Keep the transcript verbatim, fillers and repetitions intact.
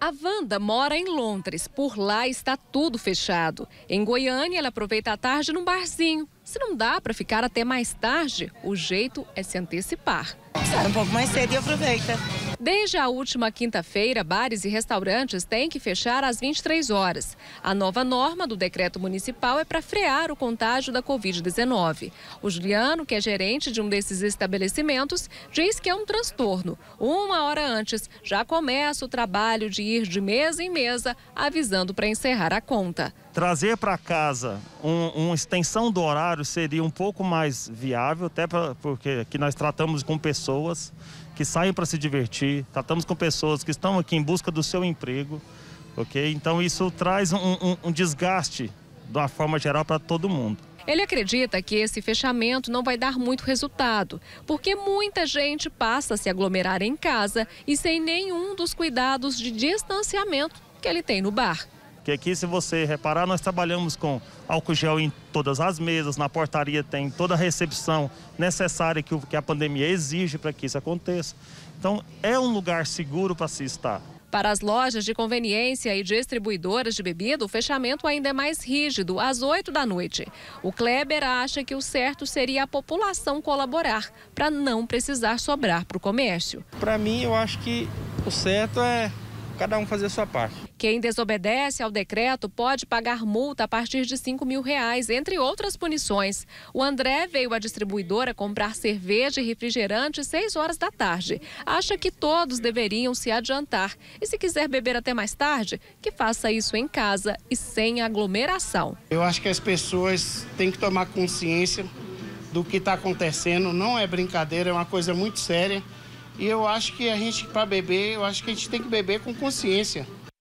A Wanda mora em Londres, por lá está tudo fechado. Em Goiânia, ela aproveita a tarde num barzinho. Se não dá para ficar até mais tarde, o jeito é se antecipar. Sai um pouco mais cedo e aproveita. Desde a última quinta-feira, bares e restaurantes têm que fechar às vinte e três horas. A nova norma do decreto municipal é para frear o contágio da Covid dezenove. O Juliano, que é gerente de um desses estabelecimentos, diz que é um transtorno. Uma hora antes, já começa o trabalho de ir de mesa em mesa, avisando para encerrar a conta. Trazer para casa um, uma extensão do horário seria um pouco mais viável, até pra, porque aqui nós tratamos com pessoas que saem para se divertir, tratamos com pessoas que estão aqui em busca do seu emprego, ok? Então isso traz um, um, um desgaste de uma forma geral para todo mundo. Ele acredita que esse fechamento não vai dar muito resultado, porque muita gente passa a se aglomerar em casa e sem nenhum dos cuidados de distanciamento que ele tem no bar. Porque aqui, se você reparar, nós trabalhamos com álcool gel em todas as mesas, na portaria tem toda a recepção necessária que, o, que a pandemia exige para que isso aconteça. Então, é um lugar seguro para se estar. Para as lojas de conveniência e distribuidoras de bebida, o fechamento ainda é mais rígido, às oito da noite. O Kleber acha que o certo seria a população colaborar, para não precisar sobrar para o comércio. Para mim, eu acho que o certo é cada um fazer a sua parte. Quem desobedece ao decreto pode pagar multa a partir de cinco mil reais, entre outras punições. O André veio à distribuidora comprar cerveja e refrigerante às seis horas da tarde. Acha que todos deveriam se adiantar. E se quiser beber até mais tarde, que faça isso em casa e sem aglomeração. Eu acho que as pessoas têm que tomar consciência do que está acontecendo. Não é brincadeira, é uma coisa muito séria. E eu acho que a gente, para beber, eu acho que a gente tem que beber com consciência.